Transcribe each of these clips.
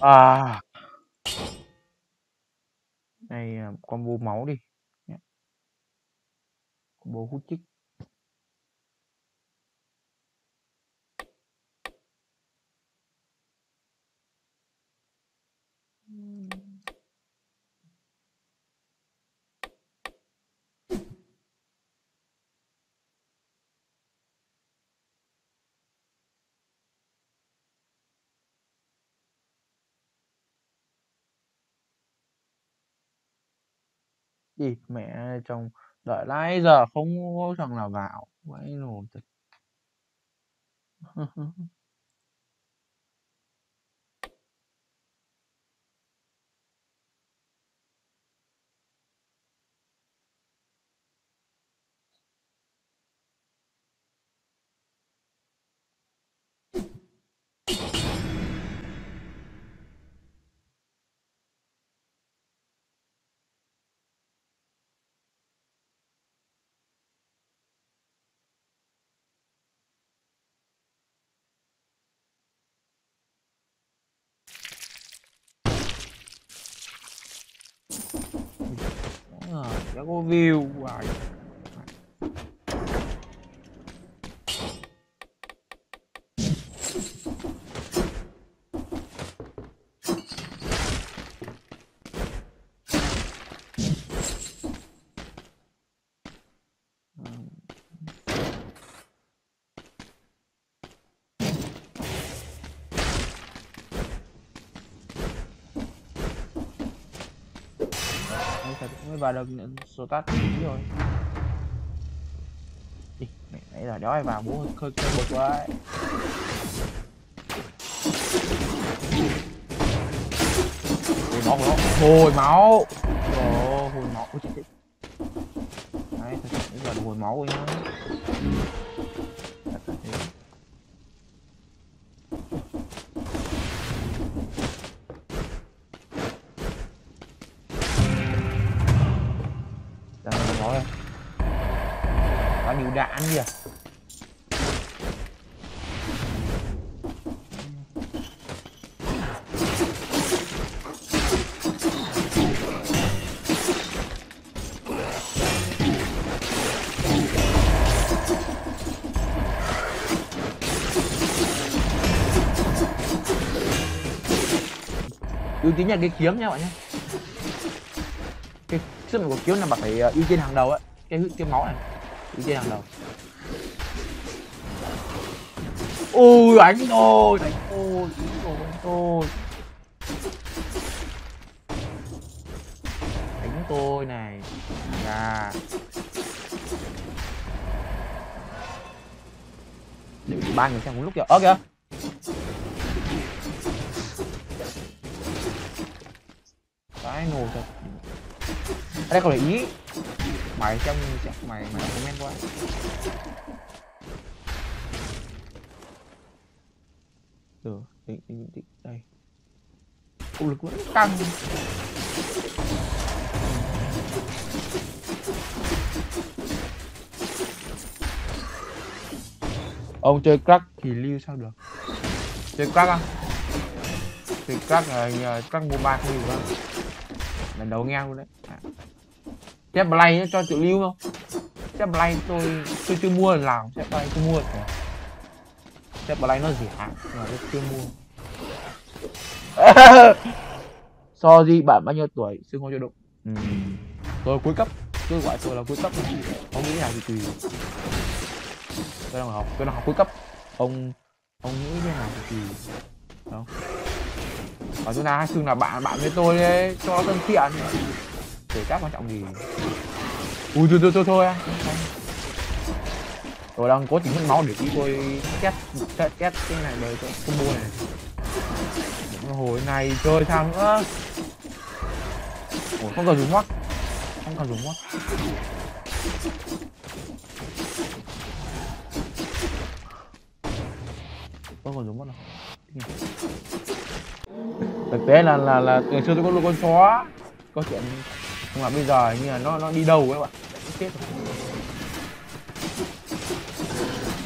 À, này combo máu đi. Combo hút chích. Gì mẹ chồng đợi lái giờ không có thằng nào vào vậy rồi. Đã có view hoài. Mới vào được số tát rồi. Đi, nãy giờ đó ai vào bố khơi khơi bực quá. Ôi máu của nó, hồi máu. Ồ, hồi máu của chị. Đấy, thật sự nãy giờ được hồi máu của anh ấy. Đạn kìa. Ưu tiên là cái kiếm nha bạn nhé. Cái sức mạnh của kiếm là bạn phải ưu tiên hàng đầu ấy. Cái kiếm máu này ưu tiên hàng đầu. Ôi đánh tôi, đánh tôi, đánh tôi, đánh tôi này ra. Để ba người xem một lúc kìa. Ơ kìa cái nổ thật. Ở đây còn để ý mày trong mày comment quá. Được, tính đây. Công lực vẫn căng. Ông chơi crack thì lưu sao được? Chơi crack không? Chơi crack là nhờ crack mobile không được đâu. Lần đầu nghe luôn đấy. Chép play cho tự lưu không? Chép play tôi chưa mua lần nào, chép play tôi mua rồi. Chép play nó rẻ mà tôi chưa mua. So gì bạn bao nhiêu tuổi xưng hô cho đụng. Tôi cuối cấp, tôi gọi tôi là cuối cấp, không nghĩ nào thì tùy. Tôi đang học cuối cấp. Ông nghĩ thế nào thì tùy. Đâu. Và chúng ta xưng là bạn với tôi đấy, cho thân thiện. Để các quan trọng gì. Ui thôi à. Tôi đang cố tính mất máu để tí tôi test cái này đời tôi không mua này. Những hồi này chơi sao nữa. Ủa, không cần dùng mắt. Không cần dùng mắt. Không cần dùng mắt đâu. Thực tế là ngày xưa tôi có nuôi con chó. Có chuyện nhưng mà bây giờ như là nó đi đầu ấy bạn. Nó chết rồi.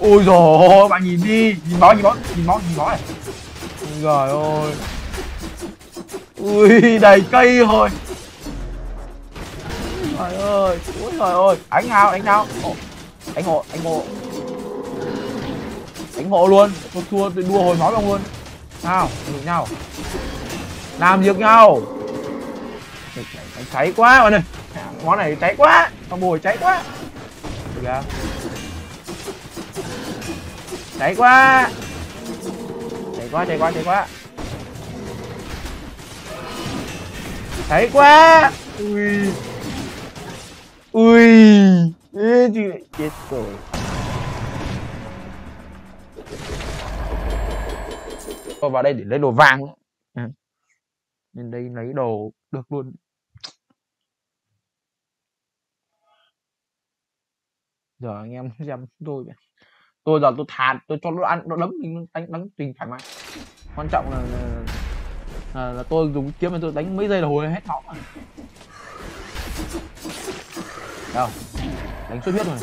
Ôi dồi ôi, bạn nhìn đi, nhìn máu này. Trời ơi. Ui, đầy cây rồi. Trời ơi, ui trời ơi. Đánh nào, đánh nào. Đánh hộ, đánh hộ. Đánh hộ luôn, tôi thua, tôi đua hồi máu đồng luôn. Nào, đụng nhau. Làm việc nhau. Đánh cháy quá bạn ơi. Món này cháy quá, con bùi cháy quá. Được kìa. Cháy quá. Cháy quá, cháy quá, cháy quá. Cháy quá. Ui. Ui. Ê, chết rồi. Tôi vào đây để lấy đồ vàng. Nên đây lấy đồ được luôn. Giờ anh em xem tôi. Tôi giờ tôi thà tôi cho nó ăn nó đấm mình đánh tình thoải mái. Quan trọng là tôi dùng kiếm mà tôi đánh mấy giây là hồi hết họ. Đâu. Đánh xuất huyết rồi.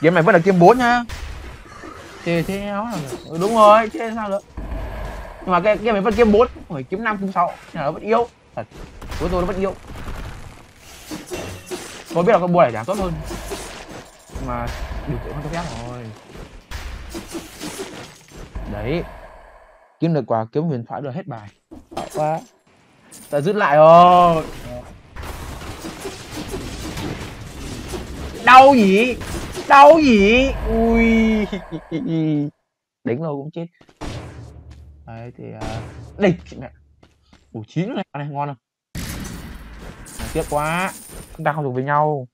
Kiếm này vẫn là kiếm 4 nhá. Thế áo là đúng rồi, thế sao nữa. Nhưng mà cái này vẫn kiếm 4, phải kiếm 5 kiếm 6 là nó vẫn yếu. Thật. Với tôi nó vẫn yếu. Tôi biết là con bùa này đáng tốt hơn. Nhưng mà điều kiện không cho phép rồi. Đấy. Kiếm được quả kiếm huyền thoại được hết bài. Tạo quá. Ta rút lại rồi. Đau gì? Đau gì? Ui. Đánh lâu cũng chết. Đấy thì địch mẹ. Ủa 9 này, này ngon không? À, tiếc quá. Chúng ta không được với nhau.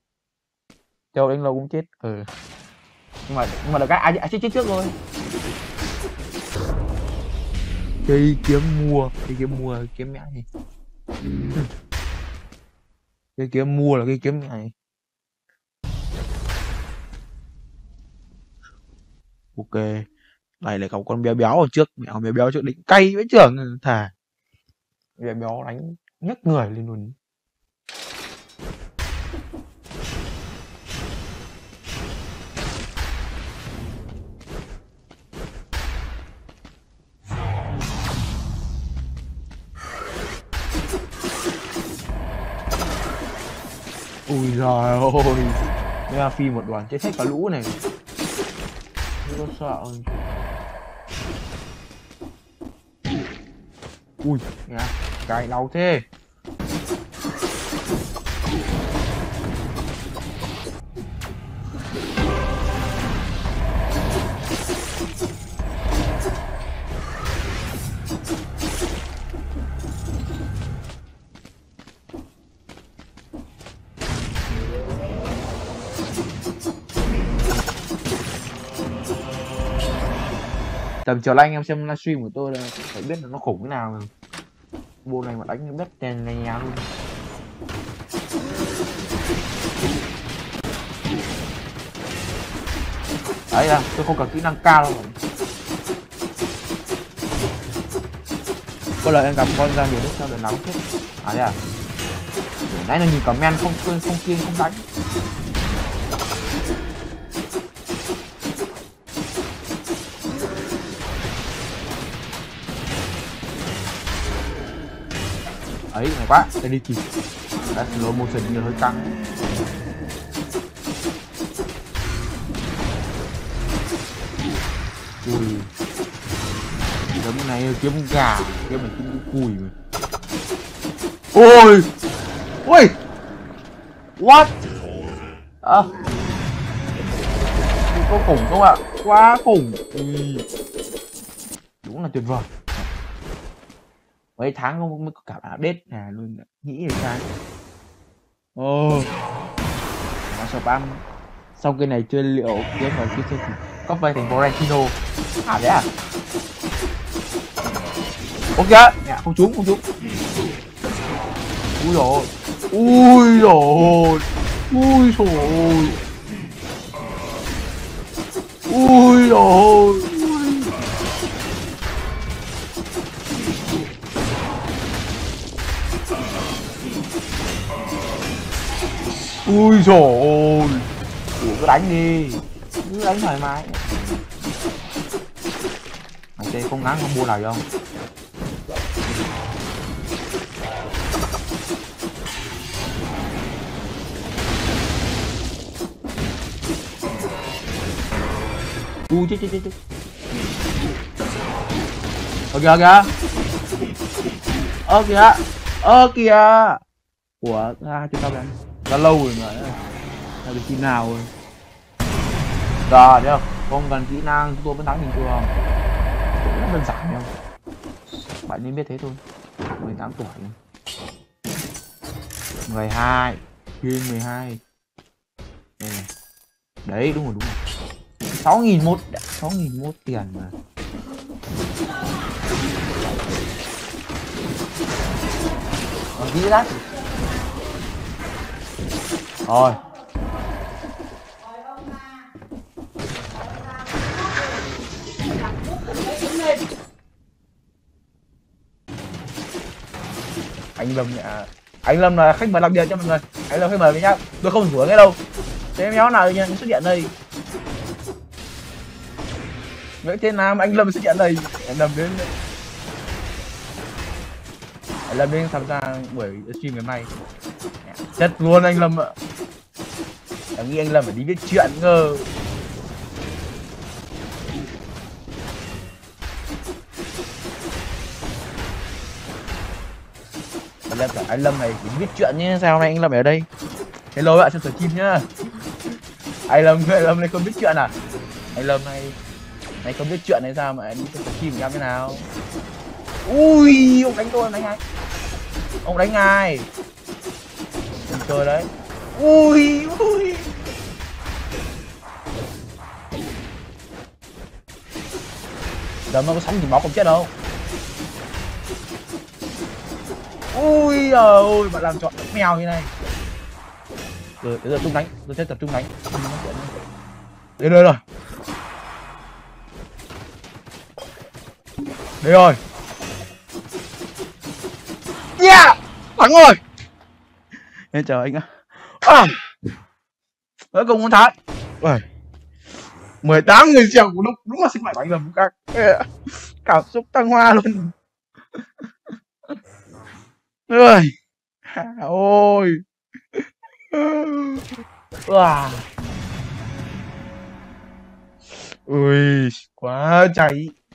Châu đánh lâu cũng chết. Ừ. Nhưng mà được cái ai chết trước rồi. Cây kiếm mẹ này. Cây kiếm mua là cây kiếm mẹ này. Ok. Này lại gặp con béo béo ở trước, mẹ con béo béo trước đỉnh cay với trưởng thả. Béo béo đánh nhấc người lên luôn. Ui giời ơi. Mega phi một đoàn chết hết cả lũ này. Tôi sợ. Ui, nha, cài đau thế. Tầm chiều nay anh em xem livestream của tôi là phải biết là nó khủng thế nào. Bộ này mà đánh đất đèn này nhà luôn. Đấy là tôi không cần kỹ năng cao đâu. Có lời em gặp con ra nhiều lúc sao để nóng thế. À thế à. Nãy là nhìn comment không kiêng không đánh. Đấy, này quá, đây đi kịp. Đấy, slow motion như hơi căng. Ui. Đấm này kiếm gà, kiếm này kiếm cùi rồi. Ôi. Ui. What? À. Có khủng không ạ? Quá khủng. Ui. Đúng là tuyệt vời. Mấy tháng không mới có cả update là luôn nghĩ về cái. Ồ. Nó spam. Sau cái này chơi liệu kiếm vào cái chơi thì có phải thành Borantino. À đấy à. Ok, dạ không trúng. Úi rồi. Úi rồi. Úi rồi. Úi rồi. Ui dồi ôi. Ủa cứ đánh đi. Cứ đánh thoải mái. Mày chơi không ngán không mua nào không. Chết. Ơ kìa. Ủa ra chúng ta đánh đã lâu rồi mà là được khi nào rồi. Rồi thấy không, không cần kỹ năng chúng tôi vẫn thắng bình thường, cũng đơn giản nhau. Bạn nên biết thế thôi. 18 tuổi 12 chuyên 12 này. Đấy đúng rồi 6.001 tiền mà. Còn kỹ lắm. Rồi anh Lâm nhá, anh Lâm là khách mời đặc biệt cho mọi người, anh Lâm khách mời nhá, tôi không hứa nghe đâu, thế méo nào nha xuất hiện đây, Nguyễn Thế Nam anh Lâm xuất hiện đây, anh Lâm đến tham gia buổi stream ngày mai, chết luôn anh Lâm ạ, em nghĩ anh Lâm phải đi biết chuyện ngờ. Anh Lâm này cũng biết chuyện nhé, sao hôm nay anh Lâm ở đây? Hello bạn xem stream nhá. Anh Lâm này không biết chuyện à? Anh Lâm này không biết chuyện này sao mà anh đi xem stream của em thế nào? Ui, ông đánh tôi, ông đánh ai? Mình chơi đấy. Ui. Giờ nó có sẵn thì máu không chết đâu. Ui giời ơi, bạn làm trọn mèo như này. Rồi, bây giờ tung đánh, tôi sẽ tập trung đánh. Đến đây rồi. Đây rồi. Yeah! Thắng rồi. Em chờ anh ạ. À! Cuối cùng muốn thắng. Ôi. 18 người xem của lúc đúng là sinh mạnh của anh Lâm các. Cảm xúc tăng hoa luôn. Ơi ôi wow. Ui quá cháy.